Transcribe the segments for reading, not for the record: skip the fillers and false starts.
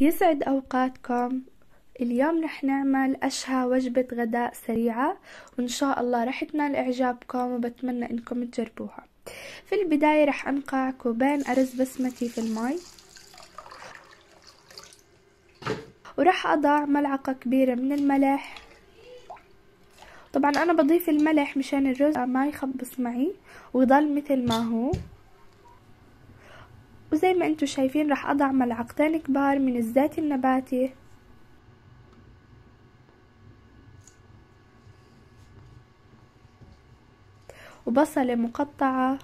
يسعد أوقاتكم. اليوم رح نعمل أشهى وجبة غداء سريعة، وإن شاء الله رح تنال إعجابكم وبتمنى إنكم تجربوها. في البداية رح أنقع كوبين أرز بسمتي في المي، ورح أضع ملعقة كبيرة من الملح. طبعا أنا بضيف الملح مشان الرز ما يخبص معي ويضل مثل ما هو. وزي ما انتو شايفين رح أضع ملعقتين كبار من الزيت النباتي، وبصلة مقطعة،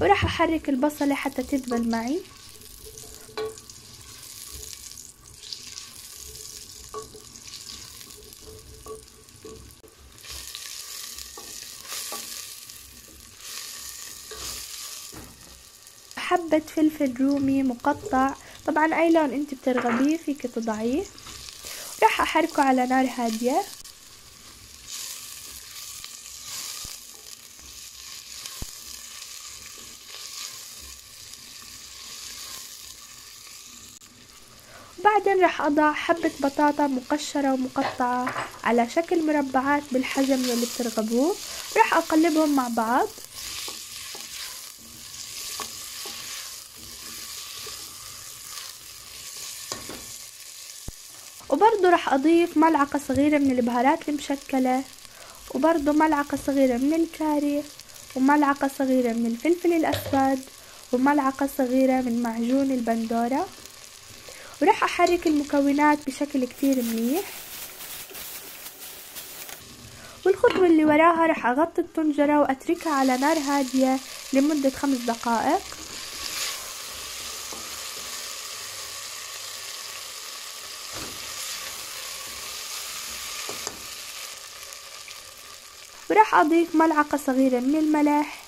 ورح أحرك البصلة حتى تدبل معي. حبة فلفل رومي مقطع، طبعا أي لون انت بترغبيه فيك تضعيه. رح أحركه على نار هادية. بعدين رح أضع حبة بطاطا مقشرة ومقطعة على شكل مربعات بالحجم اللي بترغبوه، رح أقلبهم مع بعض. وبرضه رح أضيف ملعقة صغيرة من البهارات المشكلة، وبرضه ملعقة صغيرة من الكاري، وملعقة صغيرة من الفلفل الأسود، وملعقة صغيرة من معجون البندورة. ورح أحرك المكونات بشكل كتير منيح. والخطوة اللي وراها رح أغطي الطنجرة وأتركها على نار هادية لمدة 5 دقائق. ورح أضيف ملعقة صغيرة من الملح،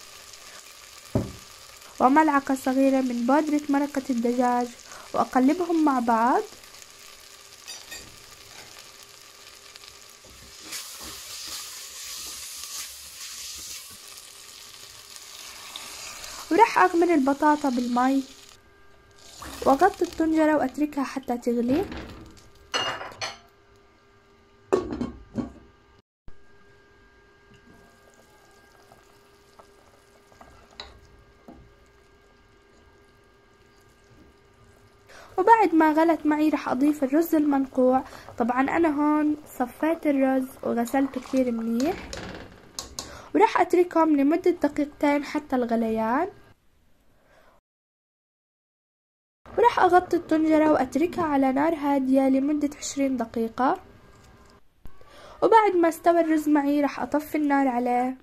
وملعقة صغيرة من بودرة مرقة الدجاج، وأقلبهم مع بعض. ورح أغمر البطاطا بالمي، وأغطي الطنجرة وأتركها حتى تغلي. وبعد ما غلت معي رح أضيف الرز المنقوع. طبعا أنا هون صفيت الرز وغسلته كتير منيح، ورح أتركهم لمدة دقيقتين حتى الغليان. ورح أغطي الطنجرة وأتركها على نار هادية لمدة 20 دقيقة. وبعد ما استوى الرز معي رح أطفي النار عليه.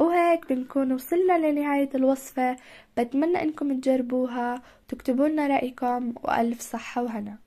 وهيك بنكون وصلنا لنهاية الوصفة، بتمنى انكم تجربوها، تكتبوا لنا رأيكم، وألف صحة وهنا.